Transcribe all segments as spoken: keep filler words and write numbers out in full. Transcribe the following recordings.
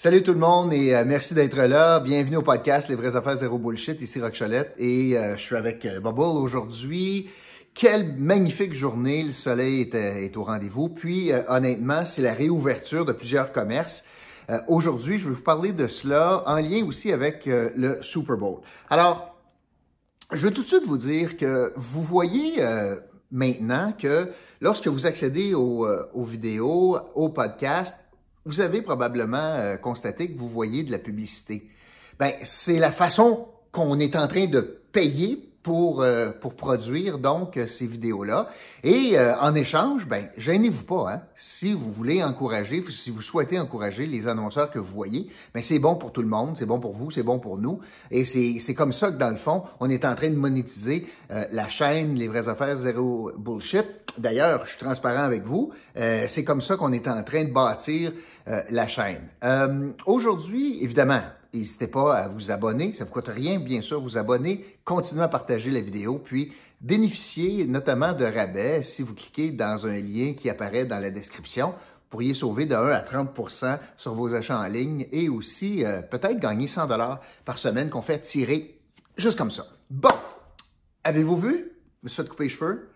Salut tout le monde et euh, merci d'être là. Bienvenue au podcast Les Vraies Affaires Zéro Bullshit. Ici Roch Cholette et euh, je suis avec euh, Bubble aujourd'hui. Quelle magnifique journée. Le soleil est, euh, est au rendez-vous. Puis euh, honnêtement, c'est la réouverture de plusieurs commerces. Euh, aujourd'hui, je vais vous parler de cela en lien aussi avec euh, le Super Bowl. Alors, je veux tout de suite vous dire que vous voyez euh, maintenant que lorsque vous accédez au, euh, aux vidéos, aux podcasts, vous avez probablement euh, constaté que vous voyez de la publicité. Ben, c'est la façon qu'on est en train de payer pour euh, pour produire donc ces vidéos-là. Et euh, en échange, ben, gênez-vous pas. Hein? Si vous voulez encourager, si vous souhaitez encourager les annonceurs que vous voyez, ben, c'est bon pour tout le monde, c'est bon pour vous, c'est bon pour nous. Et c'est c'est comme ça que dans le fond, on est en train de monétiser euh, la chaîne Les Vraies Affaires Zéro Bullshit. D'ailleurs, je suis transparent avec vous. Euh, c'est comme ça qu'on est en train de bâtir Euh, la chaîne. Euh, aujourd'hui, évidemment, n'hésitez pas à vous abonner. Ça ne vous coûte rien, bien sûr, vous abonner. Continuez à partager la vidéo, puis bénéficiez notamment de rabais. Si vous cliquez dans un lien qui apparaît dans la description, vous pourriez sauver de un à trente pour cent sur vos achats en ligne et aussi euh, peut-être gagner cent dollars par semaine qu'on fait tirer juste comme ça. Bon, avez-vous vu? Je me suis fait couper les cheveux.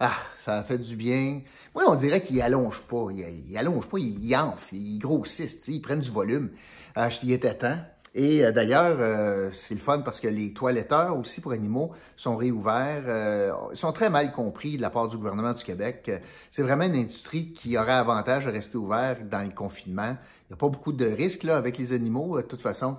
Ah, ça a fait du bien. Moi, on dirait qu'ils allongent pas. Ils allongent pas, ils enflent, ils grossissent, ils prennent du volume. Ah, il était temps. Et euh, d'ailleurs, euh, c'est le fun parce que les toiletteurs aussi pour animaux sont réouverts. Euh, ils sont très mal compris de la part du gouvernement du Québec. C'est vraiment une industrie qui aurait avantage à rester ouverte dans le confinement. Il n'y a pas beaucoup de risques là avec les animaux. De toute façon,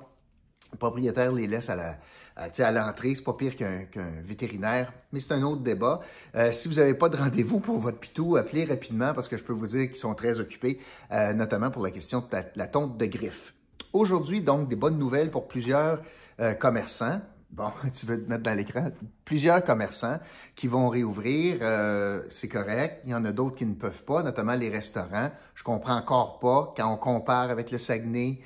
le propriétaire les laisse à la... à l'entrée, c'est pas pire qu'un, qu'un vétérinaire, mais c'est un autre débat. Euh, si vous n'avez pas de rendez-vous pour votre pitou, appelez rapidement parce que je peux vous dire qu'ils sont très occupés, euh, notamment pour la question de la, la tonte de griffes. Aujourd'hui, donc, des bonnes nouvelles pour plusieurs euh, commerçants. Bon, tu veux te mettre dans l'écran? Plusieurs commerçants qui vont réouvrir, euh, c'est correct. Il y en a d'autres qui ne peuvent pas, notamment les restaurants. Je comprends encore pas quand on compare avec le Saguenay.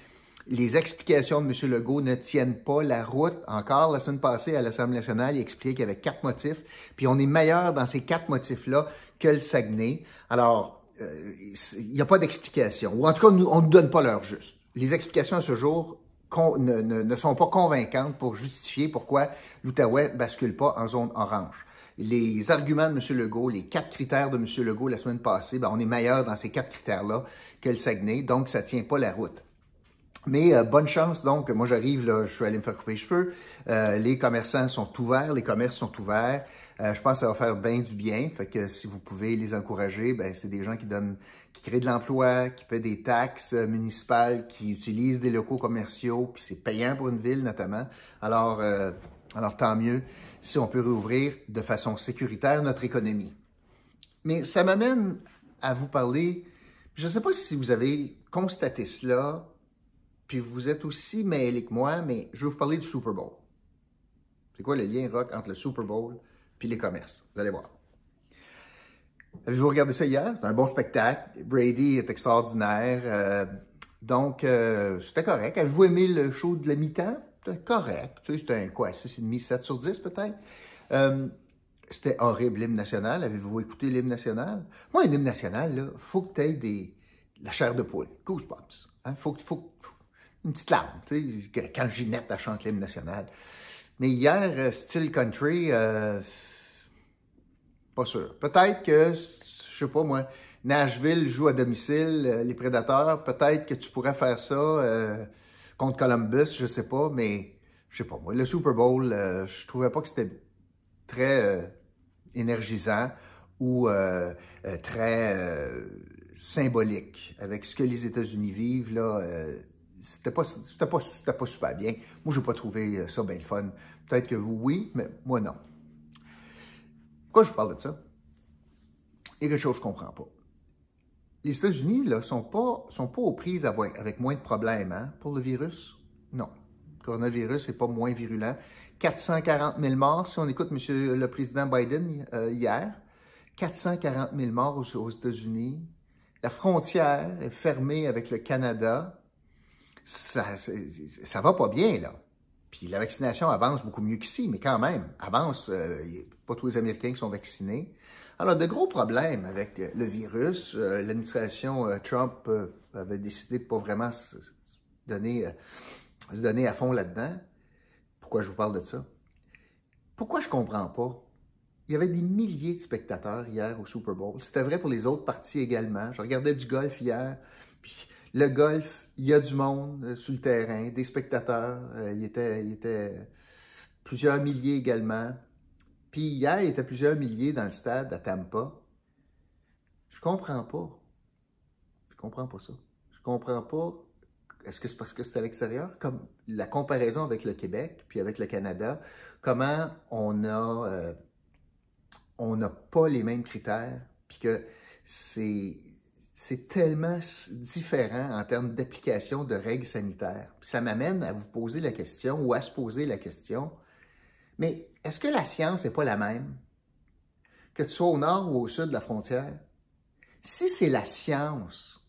Les explications de M. Legault ne tiennent pas la route. Encore la semaine passée, à l'Assemblée nationale, il expliquait qu'il y avait quatre motifs. Puis on est meilleur dans ces quatre motifs-là que le Saguenay. Alors, euh, il n'y a pas d'explication. Ou en tout cas, nous, on ne nous donne pas l'heure juste. Les explications à ce jour con, ne, ne, ne sont pas convaincantes pour justifier pourquoi l'Outaouais ne bascule pas en zone orange. Les arguments de M. Legault, les quatre critères de M. Legault la semaine passée, ben, on est meilleur dans ces quatre critères-là que le Saguenay. Donc, ça ne tient pas la route. Mais euh, bonne chance, donc, moi j'arrive, là, je suis allé me faire couper les cheveux, euh, les commerçants sont ouverts, les commerces sont ouverts, euh, je pense que ça va faire bien du bien, fait que si vous pouvez les encourager, ben c'est des gens qui donnent, qui créent de l'emploi, qui paient des taxes municipales, qui utilisent des locaux commerciaux, puis c'est payant pour une ville notamment, alors, euh, alors tant mieux si on peut réouvrir de façon sécuritaire notre économie. Mais ça m'amène à vous parler, je ne sais pas si vous avez constaté cela, puis vous êtes aussi mêlés que moi, mais je vais vous parler du Super Bowl. C'est quoi le lien, Roch, entre le Super Bowl puis les commerces? Vous allez voir. Avez-vous regardé ça hier? C'est un bon spectacle. Brady est extraordinaire. Euh, donc, euh, c'était correct. Avez-vous aimé le show de la mi-temps? C'était correct. Tu sais, c'était un quoi? six virgule cinq, sept sur dix peut-être? Euh, c'était horrible, l'hymne national. Avez-vous écouté l'hymne national? Moi, un hymne national, là, faut que tu aies des... la chair de poule. Goosebumps. Hein? Faut que... Faut... Une petite larme, tu sais, quand Ginette la chante l'hymne national. Mais hier, euh, style country, euh, pas sûr. Peut-être que, je sais pas moi, Nashville joue à domicile, euh, les Prédateurs, peut-être que tu pourrais faire ça euh, contre Columbus, je sais pas, mais je sais pas moi. Le Super Bowl, euh, je trouvais pas que c'était très euh, énergisant ou euh, euh, très euh, symbolique. Avec ce que les États-Unis vivent, là... Euh, C'était pas, c'était pas, c'était pas super bien. Moi, j'ai pas trouvé ça bien le fun. Peut-être que vous, oui, mais moi, non. Pourquoi je vous parle de ça? Il y a quelque chose que je comprends pas. Les États-Unis, là, sont pas, sont pas aux prises avec, avec moins de problèmes, hein, pour le virus. Non. Le coronavirus n'est pas moins virulent. quatre cent quarante mille morts, si on écoute M. le président Biden euh, hier. quatre cent quarante mille morts aux, aux États-Unis. La frontière est fermée avec le Canada. Ça, ça, ça va pas bien, là. Puis la vaccination avance beaucoup mieux qu'ici, mais quand même, avance, euh, pas tous les Américains qui sont vaccinés. Alors, de gros problèmes avec le virus. Euh, l'administration euh, Trump euh, avait décidé de pas vraiment donner, euh, se donner à fond là-dedans. Pourquoi je vous parle de ça? Pourquoi je ne comprends pas? Il y avait des milliers de spectateurs hier au Super Bowl. C'était vrai pour les autres parties également. Je regardais du golf hier. Puis le golf, il y a du monde euh, sur le terrain, des spectateurs. Euh, il était, il était plusieurs milliers également. Puis hier, il était plusieurs milliers dans le stade à Tampa. Je comprends pas. Je comprends pas ça. Je comprends pas. Est-ce que c'est parce que c'est à l'extérieur? Comme la comparaison avec le Québec, puis avec le Canada, comment on a... Euh, on n'a pas les mêmes critères, puis que c'est tellement différent en termes d'application de règles sanitaires. Puis ça m'amène à vous poser la question, ou à se poser la question, mais est-ce que la science n'est pas la même? Que tu sois au nord ou au sud de la frontière? Si c'est la science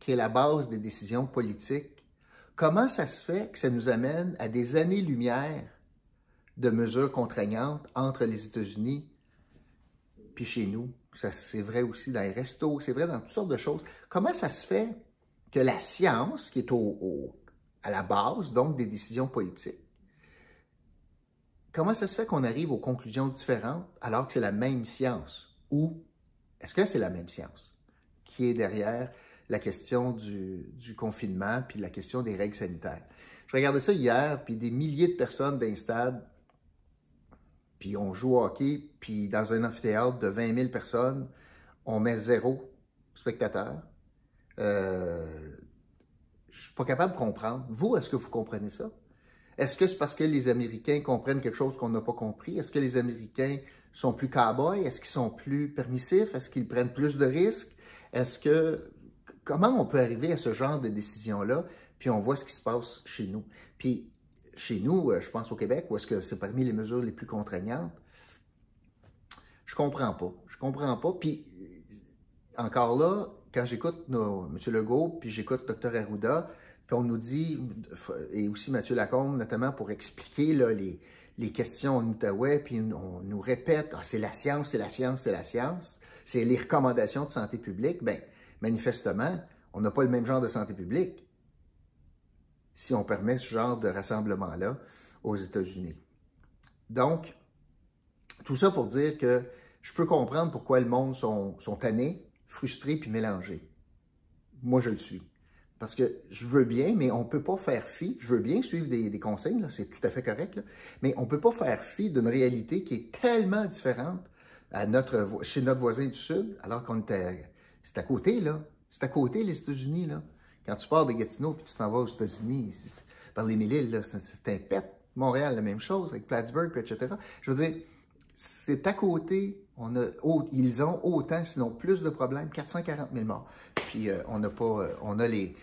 qui est la base des décisions politiques, comment ça se fait que ça nous amène à des années-lumière de mesures contraignantes entre les États-Unis puis chez nous? C'est vrai aussi dans les restos, c'est vrai dans toutes sortes de choses. Comment ça se fait que la science, qui est au, au, à la base, donc, des décisions politiques, comment ça se fait qu'on arrive aux conclusions différentes alors que c'est la même science? Ou est-ce que c'est la même science qui est derrière la question du, du confinement puis la question des règles sanitaires? Je regardais ça hier, puis des milliers de personnes dans les stades. Puis on joue au hockey, puis dans un amphithéâtre de vingt mille personnes, on met zéro spectateur. Euh, je ne suis pas capable de comprendre. Vous, est-ce que vous comprenez ça? Est-ce que c'est parce que les Américains comprennent quelque chose qu'on n'a pas compris? Est-ce que les Américains sont plus cow-boys? Est-ce qu'ils sont plus permissifs? Est-ce qu'ils prennent plus de risques? Est-ce que... Comment on peut arriver à ce genre de décision-là? Puis on voit ce qui se passe chez nous. Puis... Chez nous, je pense au Québec, où est-ce que c'est parmi les mesures les plus contraignantes? Je comprends pas. Je comprends pas. Puis, encore là, quand j'écoute M. Legault, puis j'écoute Dr Arruda, puis on nous dit, et aussi Mathieu Lacombe, notamment, pour expliquer là, les, les questions en Outaouais, puis on nous répète, ah, c'est la science, c'est la science, c'est la science, c'est les recommandations de santé publique. Bien, manifestement, on n'a pas le même genre de santé publique si on permet ce genre de rassemblement-là aux États-Unis. Donc, tout ça pour dire que je peux comprendre pourquoi le monde sont, sont tannés, frustrés puis mélangés. Moi, je le suis. Parce que je veux bien, mais on ne peut pas faire fi. Je veux bien suivre des, des conseils, c'est tout à fait correct, là, mais on ne peut pas faire fi d'une réalité qui est tellement différente à notre, chez notre voisin du Sud, alors qu'on était... C'est à côté, là. C'est à côté, les États-Unis, là. Quand tu pars de Gatineau et tu t'en vas aux États-Unis, par les Mille-Îles, c'est un pet. Montréal, la même chose, avec Plattsburgh, et cetera. Je veux dire, c'est à côté, on a, oh, ils ont autant, sinon plus de problèmes, quatre cent quarante mille morts. Puis euh, on n'a pas, euh, on a les,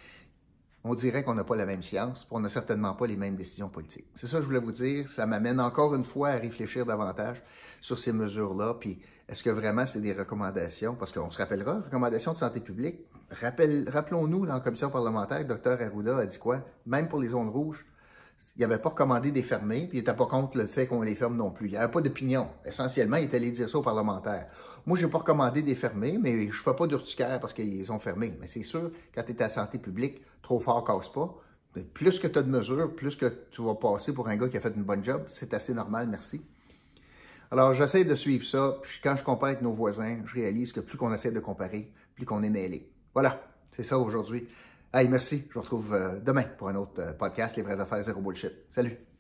on dirait qu'on n'a pas la même science, puis on n'a certainement pas les mêmes décisions politiques. C'est ça que je voulais vous dire, ça m'amène encore une fois à réfléchir davantage sur ces mesures-là, puis est-ce que vraiment c'est des recommandations? Parce qu'on se rappellera, recommandations de santé publique. Rappel, rappelons-nous, dans la commission parlementaire, Dr Arruda a dit quoi? Même pour les zones rouges, il n'avait pas recommandé de les fermer, puis il n'était pas contre le fait qu'on les ferme non plus. Il n'y avait pas d'opinion. Essentiellement, il est allé dire ça aux parlementaires. Moi, je n'ai pas recommandé de les fermer, mais je ne fais pas d'urticaire parce qu'ils ont fermé. Mais c'est sûr, quand tu es à la santé publique, trop fort casse pas. Plus que tu as de mesures, plus que tu vas passer pour un gars qui a fait une bonne job. C'est assez normal, merci. Alors, j'essaie de suivre ça, puis quand je compare avec nos voisins, je réalise que plus qu'on essaie de comparer, plus qu'on est mêlé. Voilà, c'est ça aujourd'hui. Hey, merci, je vous retrouve demain pour un autre podcast, Les Vraies Affaires Zéro Bullshit. Salut!